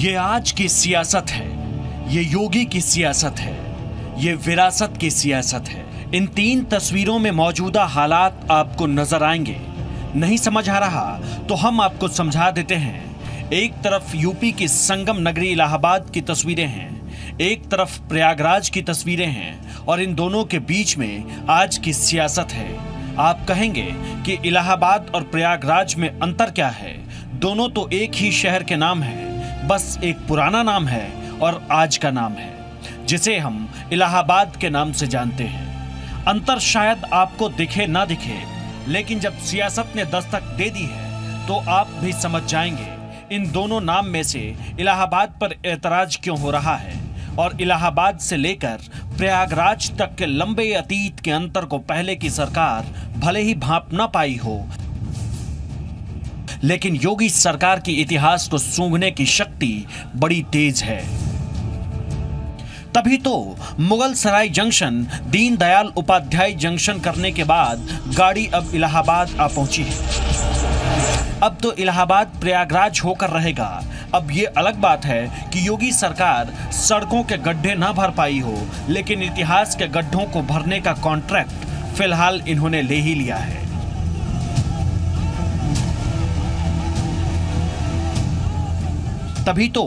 ये आज की सियासत है, ये योगी की सियासत है, ये विरासत की सियासत है। इन तीन तस्वीरों में मौजूदा हालात आपको नजर आएंगे। नहीं समझ आ रहा तो हम आपको समझा देते हैं। एक तरफ यूपी की संगम नगरी इलाहाबाद की तस्वीरें हैं, एक तरफ प्रयागराज की तस्वीरें हैं और इन दोनों के बीच में आज की सियासत है। आप कहेंगे कि इलाहाबाद और प्रयागराज में अंतर क्या है? दोनों तो एक ही शहर के नाम हैं, बस एक पुराना नाम है और आज का नाम है जिसे हम इलाहाबाद के नाम से जानते हैं। अंतर शायद आपको दिखे ना दिखे, लेकिन जब सियासत ने दस्तक दे दी है तो आप भी समझ जाएंगे इन दोनों नाम में से इलाहाबाद पर एतराज क्यों हो रहा है। और इलाहाबाद से लेकर प्रयागराज तक के लंबे अतीत के अंतर को पहले की सरकार भले ही भांप ना पाई हो, लेकिन योगी सरकार की इतिहास को सूंघने की शक्ति बड़ी तेज है। तभी तो मुगल सराय जंक्शन दीनदयाल उपाध्याय जंक्शन करने के बाद गाड़ी अब इलाहाबाद आ पहुंची है। अब तो इलाहाबाद प्रयागराज होकर रहेगा। अब ये अलग बात है कि योगी सरकार सड़कों के गड्ढे ना भर पाई हो, लेकिन इतिहास के गड्ढों को भरने का कॉन्ट्रैक्ट फिलहाल इन्होंने ले ही लिया है। तभी तो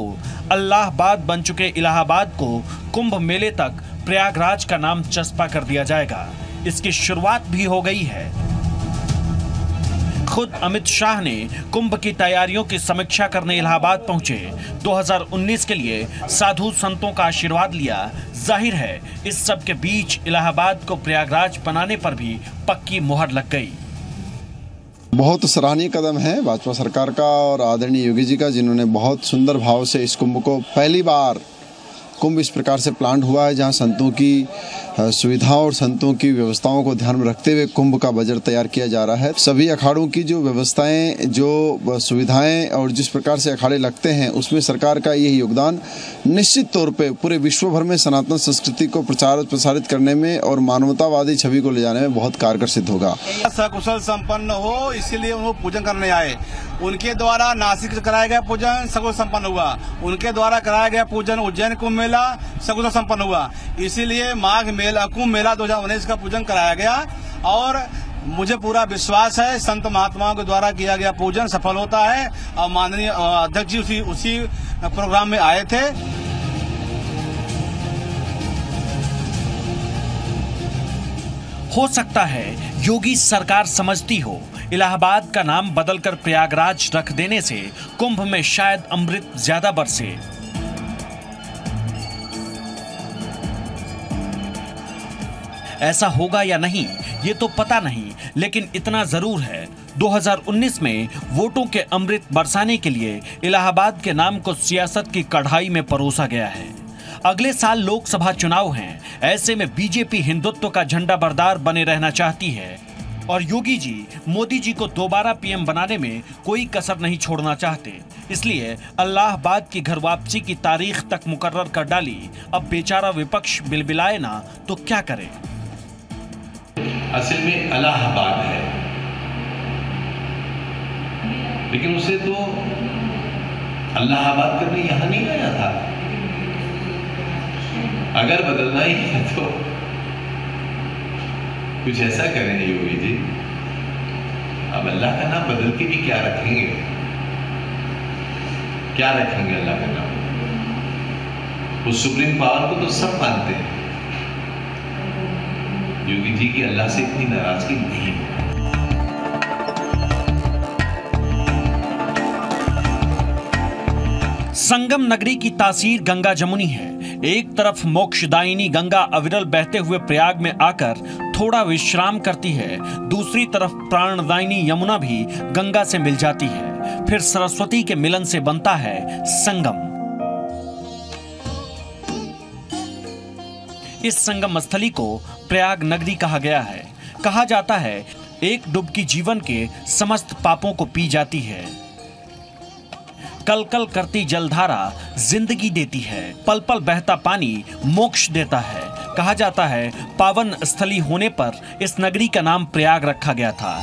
अल्लाहबाद बन चुके इलाहाबाद को कुंभ मेले तक प्रयागराज का नाम चस्पा कर दिया जाएगा। इसकी शुरुआत भी हो गई है। खुद अमित शाह ने कुंभ की तैयारियों की समीक्षा करने इलाहाबाद पहुंचे। 2019 के लिए साधु संतों का आशीर्वाद लिया। जाहिर है इस सब के बीच इलाहाबाद को प्रयागराज बनाने पर भी पक्की मुहर लग गई। बहुत सराहनीय कदम है भाजपा सरकार का और आदरणीय योगी जी का, जिन्होंने बहुत सुंदर भाव से इस कुंभ को, पहली बार कुंभ इस प्रकार से प्लान हुआ है जहां संतों की सुविधाओं और संतों की व्यवस्थाओं को ध्यान में रखते हुए कुंभ का बजट तैयार किया जा रहा है। सभी अखाड़ों की जो व्यवस्थाएं, जो सुविधाएं और जिस प्रकार से अखाड़े लगते हैं, उसमें सरकार का यह योगदान निश्चित तौर पे पूरे विश्व भर में सनातन संस्कृति को प्रचारित करने में और मानवतावादी छवि को ले जाने में बहुत कारगर सिद्ध होगा। सकुशल संपन्न हो, इसीलिए उन्होंने पूजन करने आए। उनके द्वारा नासिक कराया गया पूजन सकुशल संपन्न हुआ, उनके द्वारा कराया गया पूजन उज्जैन कुंभ मेला सकुशल संपन्न हुआ, इसीलिए माघ कुंभ मेला 2019 का पूजन कराया गया। और मुझे पूरा विश्वास है संत महात्माओं के द्वारा किया गया पूजन सफल होता है। और माननीय अध्यक्ष जी उसी प्रोग्राम में आए थे। हो सकता है योगी सरकार समझती हो इलाहाबाद का नाम बदलकर प्रयागराज रख देने से कुंभ में शायद अमृत ज्यादा बरसे। ऐसा होगा या नहीं ये तो पता नहीं, लेकिन इतना जरूर है 2019 में वोटों के अमृत बरसाने के लिए इलाहाबाद के नाम को सियासत की कढ़ाई में परोसा गया है। अगले साल लोकसभा चुनाव हैं, ऐसे में बीजेपी हिंदुत्व का झंडा बरदार बने रहना चाहती है और योगी जी मोदी जी को दोबारा पीएम बनाने में कोई कसर नहीं छोड़ना चाहते, इसलिए अल्लाहाबाद की घर वापसी की तारीख तक मुकर्रर कर डाली। अब बेचारा विपक्ष बिलबिलाए ना तो क्या करे। असल में अलाहाबाद है, लेकिन उसे तो अलाहाबाद करने यहां नहीं आया था। अगर बदलना ही है तो कुछ ऐसा करें योगी जी, अब अल्लाह का नाम बदल के भी क्या रखेंगे, क्या रखेंगे अल्लाह का नाम? उस सुप्रीम पावर को तो सब मानते हैं। योगी जी की अल्लाह से इतनी नाराजगी नहीं है। संगम नगरी की तासीर गंगा जमुनी है। एक तरफ मोक्षदायिनी गंगा अविरल बहते हुए प्रयाग में आकर थोड़ा विश्राम करती है, दूसरी तरफ प्राणदायिनी यमुना भी गंगा से मिल जाती है। फिर सरस्वती के मिलन से बनता है संगम। इस संगम स्थली को प्रयाग नगरी कहा गया है। कहा जाता है एक डुबकी जीवन के समस्त पापों को पी जाती है। कल कल करती जलधारा जिंदगी देती है, पल पल बहता पानी मोक्ष देता है। कहा जाता है पावन स्थली होने पर इस नगरी का नाम प्रयाग रखा गया था।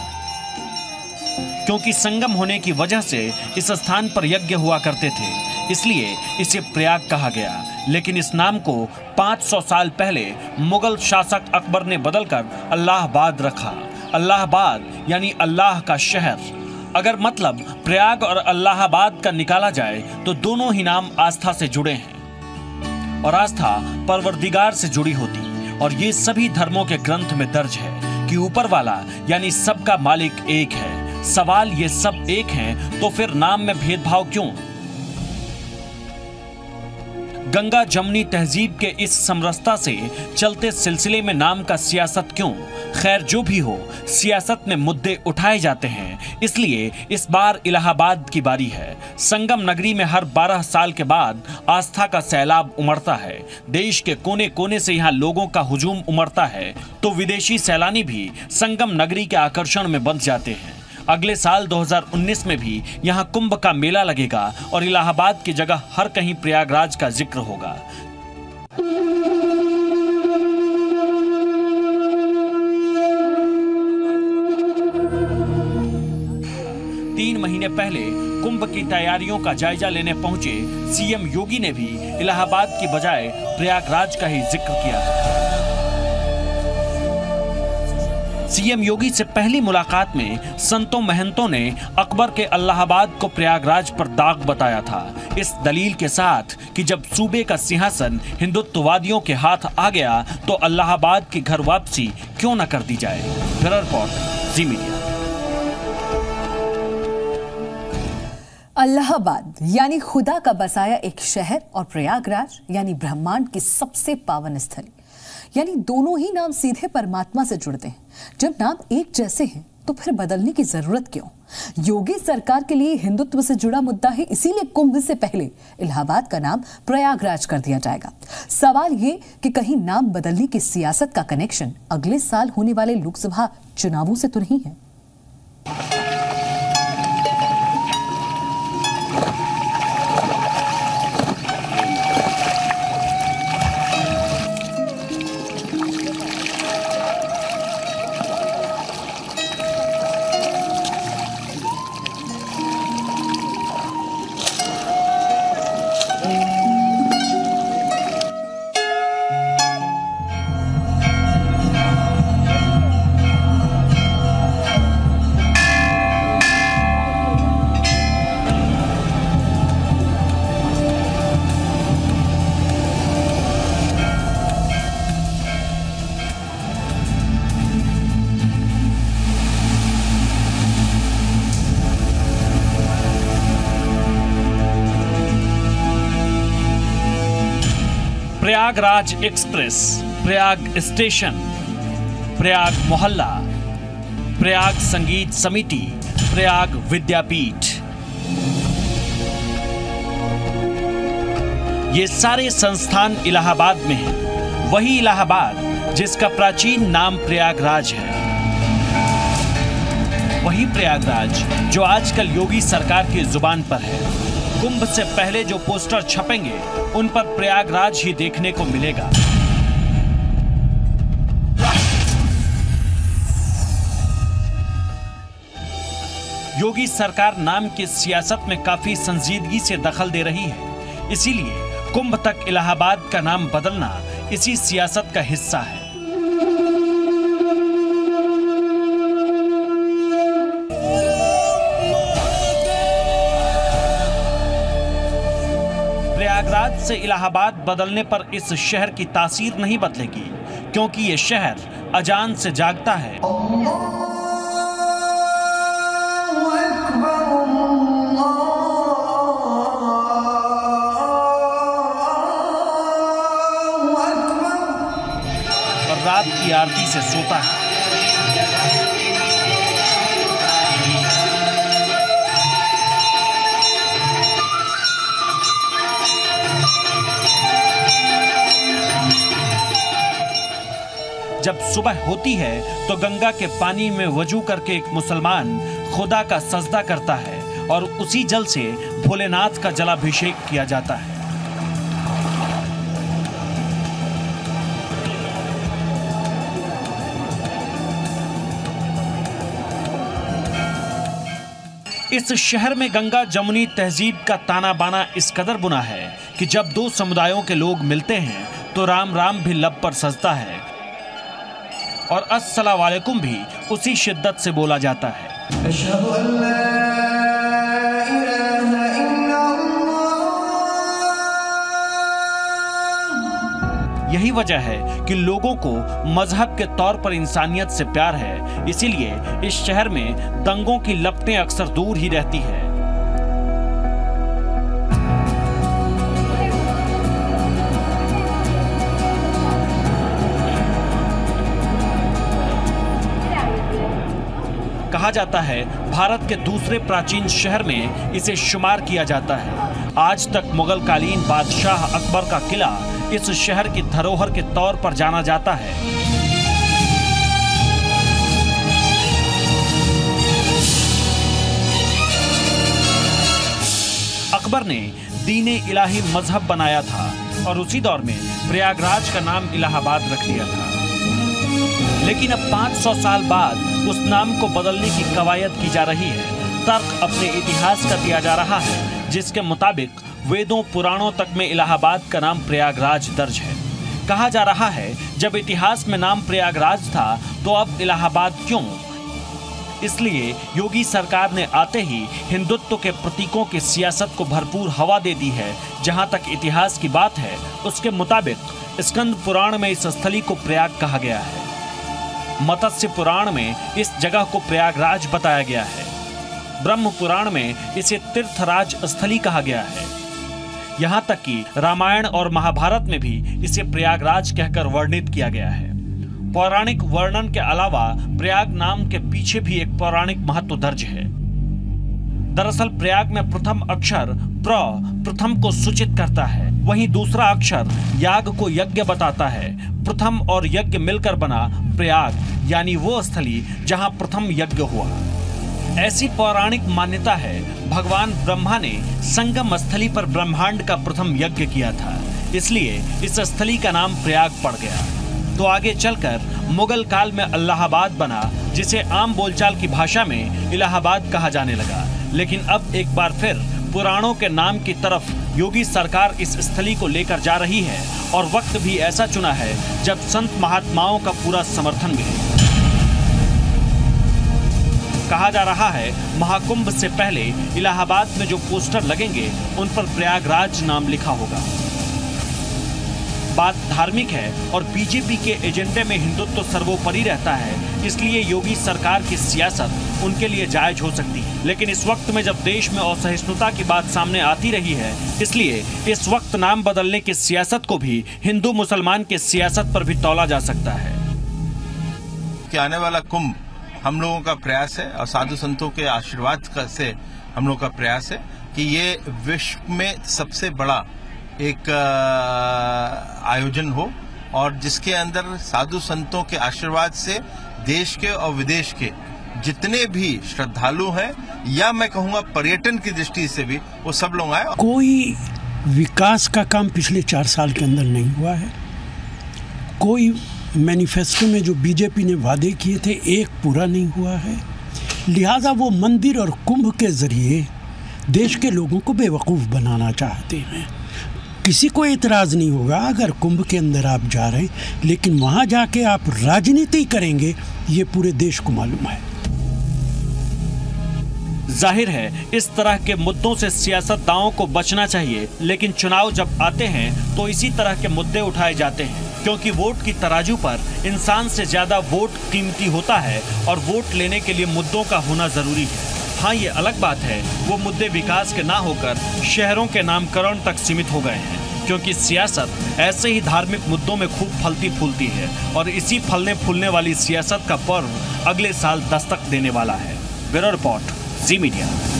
क्योंकि संगम होने की वजह से इस स्थान पर यज्ञ हुआ करते थे, इसलिए इसे प्रयाग कहा गया। लेकिन इस नाम को 500 साल पहले मुगल शासक अकबर ने बदलकर अल्लाहबाद रखा। अल्लाहबाद यानी अल्लाह का शहर। अगर मतलब प्रयाग और अल्लाहाबाद का निकाला जाए तो दोनों ही नाम आस्था से जुड़े हैं और आस्था परवरदिगार से जुड़ी होती, और ये सभी धर्मों के ग्रंथ में दर्ज है कि ऊपर वाला यानी सबका मालिक एक है। सवाल, ये सब एक हैं तो फिर नाम में भेदभाव क्यों? गंगा जमनी तहजीब के इस समरसता से चलते सिलसिले में नाम का सियासत क्यों? खैर, जो भी हो, सियासत में मुद्दे उठाए जाते हैं, इसलिए इस बार इलाहाबाद की बारी है। संगम नगरी में हर 12 साल के बाद आस्था का सैलाब उमड़ता है। देश के कोने कोने से यहाँ लोगों का हुजूम उमड़ता है, तो विदेशी सैलानी भी संगम नगरी के आकर्षण में बंध जाते हैं। अगले साल 2019 में भी यहाँ कुंभ का मेला लगेगा और इलाहाबाद की जगह हर कहीं प्रयागराज का जिक्र होगा। तीन महीने पहले कुंभ की तैयारियों का जायजा लेने पहुंचे सीएम योगी ने भी इलाहाबाद की बजाय प्रयागराज का ही जिक्र किया। सीएम योगी से पहली मुलाकात में संतों महंतों ने अकबर के अल्लाहाबाद को प्रयागराज पर दाग बताया था, इस दलील के साथ कि जब सूबे का सिंहासन हिंदुत्ववादियों के हाथ आ गया तो अल्लाहाबाद की घर वापसी क्यों न कर दी जाए। ब्यूरो रिपोर्ट, जी मीडिया। अल्लाहाबाद यानी खुदा का बसाया एक शहर और प्रयागराज यानी ब्रह्मांड की सबसे पावन स्थली, यानी दोनों ही नाम सीधे परमात्मा से जुड़ते हैं। जब नाम एक जैसे हैं तो फिर बदलने की जरूरत क्यों? योगी सरकार के लिए हिंदुत्व से जुड़ा मुद्दा है, इसीलिए कुंभ से पहले इलाहाबाद का नाम प्रयागराज कर दिया जाएगा। सवाल ये कि कहीं नाम बदलने की सियासत का कनेक्शन अगले साल होने वाले लोकसभा चुनावों से तो नहीं है? प्रयागराज एक्सप्रेस, प्रयाग स्टेशन, प्रयाग मोहल्ला, प्रयाग संगीत समिति, प्रयाग विद्यापीठ, ये सारे संस्थान इलाहाबाद में हैं। वही इलाहाबाद जिसका प्राचीन नाम प्रयागराज है, वही प्रयागराज जो आजकल योगी सरकार की जुबान पर है। कुंभ से पहले जो पोस्टर छपेंगे उन पर प्रयागराज ही देखने को मिलेगा। योगी सरकार नाम की सियासत में काफी संजीदगी से दखल दे रही है, इसीलिए कुंभ तक इलाहाबाद का नाम बदलना इसी सियासत का हिस्सा है। प्रयागराज से इलाहाबाद बदलने पर इस शहर की तासीर नहीं बदलेगी, क्योंकि ये शहर अजान से जागता है और रात की आरती से सोता है। जब सुबह होती है तो गंगा के पानी में वजू करके एक मुसलमान खुदा का सजदा करता है और उसी जल से भोलेनाथ का जलाभिषेक किया जाता है। इस शहर में गंगा जमुनी तहजीब का ताना बाना इस कदर बुना है कि जब दो समुदायों के लोग मिलते हैं तो राम राम भी लब पर सजता है और अस्सलाम वालेकुम भी उसी शिद्दत से बोला जाता है। यही वजह है कि लोगों को मजहब के तौर पर इंसानियत से प्यार है, इसीलिए इस शहर में दंगों की लपटें अक्सर दूर ही रहती है। कहा जाता है भारत के दूसरे प्राचीन शहर में इसे शुमार किया जाता है। आज तक मुगल कालीन बादशाह अकबर का किला इस शहर की धरोहर के तौर पर जाना जाता है। अकबर ने दीन-ए-इलाही मजहब बनाया था और उसी दौर में प्रयागराज का नाम इलाहाबाद रख लिया था, लेकिन अब 500 साल बाद उस नाम को बदलने की कवायद की जा रही है। तर्क अपने इतिहास का दिया जा रहा है, जिसके मुताबिक वेदों पुराणों तक में इलाहाबाद का नाम प्रयागराज दर्ज है। कहा जा रहा है जब इतिहास में नाम प्रयागराज था तो अब इलाहाबाद क्यों? इसलिए योगी सरकार ने आते ही हिंदुत्व के प्रतीकों की सियासत को भरपूर हवा दे दी है। जहां तक इतिहास की बात है, उसके मुताबिक स्कंद पुराण में इस स्थली को प्रयाग कहा गया है। मत्स्य पुराण में इस जगह को प्रयागराज बताया गया है। ब्रह्म पुराण में इसे तीर्थराज स्थली कहा गया है। यहाँ तक कि रामायण और महाभारत में भी इसे प्रयागराज कहकर वर्णित किया गया है। पौराणिक वर्णन के अलावा प्रयाग नाम के पीछे भी एक पौराणिक महत्व दर्ज है। दरअसल प्रयाग में प्रथम अक्षर प्र प्रथम को सूचित करता है, वहीं दूसरा अक्षर याग को यज्ञ बताता है। प्रथम और यज्ञ मिलकर बना प्रयाग, यानी वो स्थली जहाँ प्रथम यज्ञ हुआ। ऐसी पौराणिक मान्यता है भगवान ब्रह्मा ने संगम स्थली पर ब्रह्मांड का प्रथम यज्ञ किया था, इसलिए इस स्थली का नाम प्रयाग पड़ गया। तो आगे चलकर मुगल काल में अलाहाबाद बना, जिसे आम बोलचाल की भाषा में इलाहाबाद कहा जाने लगा। लेकिन अब एक बार फिर पुराणों के नाम की तरफ योगी सरकार इस स्थली को लेकर जा रही है और वक्त भी ऐसा चुना है जब संत महात्माओं का पूरा समर्थन मिले। कहा जा रहा है महाकुंभ से पहले इलाहाबाद में जो पोस्टर लगेंगे उन पर प्रयागराज नाम लिखा होगा। बात धार्मिक है और बीजेपी के एजेंडे में हिंदुत्व तो सर्वोपरि रहता है, इसलिए योगी सरकार की सियासत उनके लिए जायज हो सकती है। लेकिन इस वक्त में जब देश में असहिष्णुता की बात सामने आती रही है, इसलिए इस वक्त नाम बदलने की सियासत को भी हिंदू मुसलमान की सियासत पर भी तौला जा सकता है। आने वाला कुंभ हम लोगों का प्रयास है और साधु संतों के आशीर्वाद से हम लोगों का प्रयास है कि ये विश्व में सबसे बड़ा एक आयोजन हो और जिसके अंदर साधु संतों के आशीर्वाद से देश के और विदेश के जितने भी श्रद्धालु हैं या मैं कहूँगा पर्यटन की दृष्टि से भी वो सब लोग आए। कोई विकास का काम पिछले 4 साल के अंदर नहीं हुआ है। कोई मैनिफेस्टो में जो बीजेपी ने वादे किए थे एक पूरा नहीं हुआ है, लिहाजा वो मंदिर और कुंभ के ज़रिए देश के लोगों को बेवकूफ़ बनाना चाहते हैं। किसी को एतराज़ नहीं होगा अगर कुंभ के अंदर आप जा रहे हैं, लेकिन वहाँ जाके आप राजनीति करेंगे ये पूरे देश को मालूम है। जाहिर है इस तरह के मुद्दों से सियासतदानों को बचना चाहिए, लेकिन चुनाव जब आते हैं तो इसी तरह के मुद्दे उठाए जाते हैं, क्योंकि वोट की तराजू पर इंसान से ज़्यादा वोट कीमती होता है और वोट लेने के लिए मुद्दों का होना ज़रूरी है। हाँ, ये अलग बात है वो मुद्दे विकास के ना होकर शहरों के नामकरण तक सीमित हो गए हैं, क्योंकि सियासत ऐसे ही धार्मिक मुद्दों में खूब फलती फूलती है और इसी फलने फूलने वाली सियासत का पर्व अगले साल दस्तक देने वाला है। ब्यूरो रिपोर्ट, जी मीडिया।